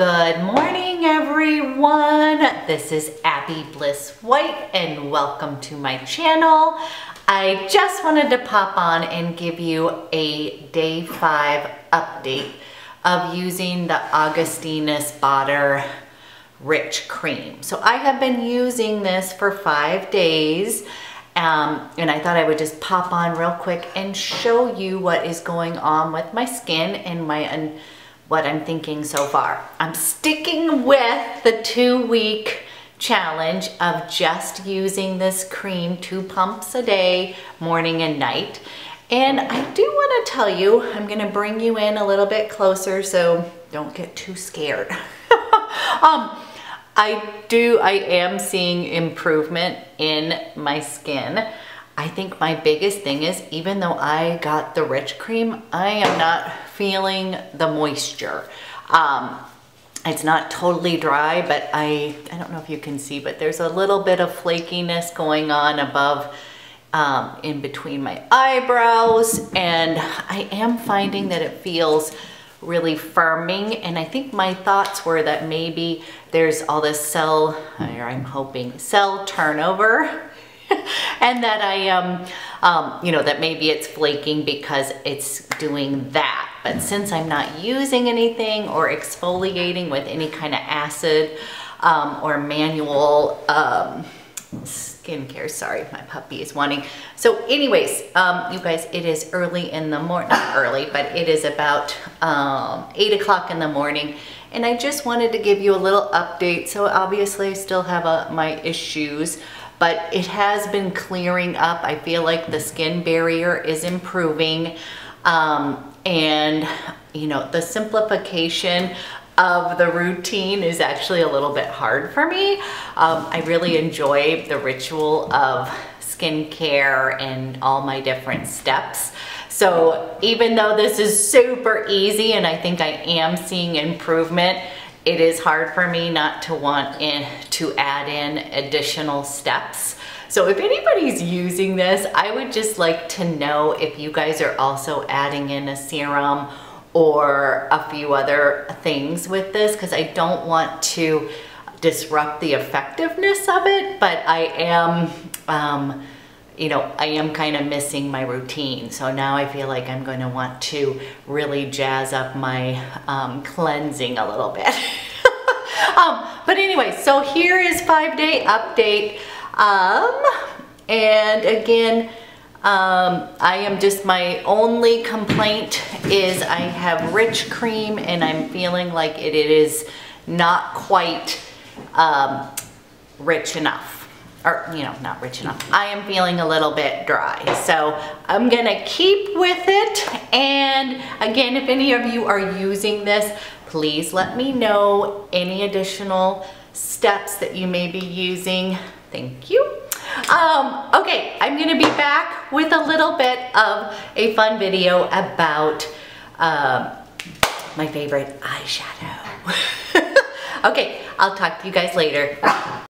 Good morning, everyone. This is Abby Bliss White and welcome to my channel. I just wanted to pop on and give you a day 5 update of using the Augustinus Bader Rich Cream. So I have been using this for 5 days and I thought I would just pop on real quick and show you what is going on with my skin and what I'm thinking so far. I'm sticking with the 2-week challenge of just using this cream 2 pumps a day, morning and night. And I do want to tell you, I'm going to bring you in a little bit closer, so don't get too scared. I am seeing improvement in my skin. I think my biggest thing is, even though I got the Rich Cream, I am not feeling the moisture. It's not totally dry, but I don't know if you can see, but there's a little bit of flakiness going on above, in between my eyebrows, and I am finding that it feels really firming. And I think my thoughts were that maybe there's all this cell turnover, and that I am, you know, that maybe it's flaking because it's doing that. But since I'm not using anything or exfoliating with any kind of acid or manual skincare, sorry, my puppy is wanting. So anyways, you guys, it is early in the morning, not early, but it is about 8 o'clock in the morning. And I just wanted to give you a little update. So obviously I still have my issues, but it has been clearing up. I feel like the skin barrier is improving. And you know, the simplification of the routine is actually a little bit hard for me. I really enjoy the ritual of skincare and all my different steps. So even though this is super easy and I think I am seeing improvement, it is hard for me not to want to add in additional steps. So if anybody's using this, I would just like to know if you guys are also adding in a serum or a few other things with this, because I don't want to disrupt the effectiveness of it, but I am, you know, I am kind of missing my routine. So now I feel like I'm going to want to really jazz up my cleansing a little bit. But anyway, so here is 5-day update. And again, I am just, my only complaint is I have Rich Cream and I'm feeling like it is not quite rich enough. Or, you know, not rich enough. I am feeling a little bit dry. So I'm gonna keep with it. And again, if any of you are using this, please let me know any additional steps that you may be using. Thank you. Okay, I'm gonna be back with a little bit of a fun video about my favorite eyeshadow. Okay, I'll talk to you guys later.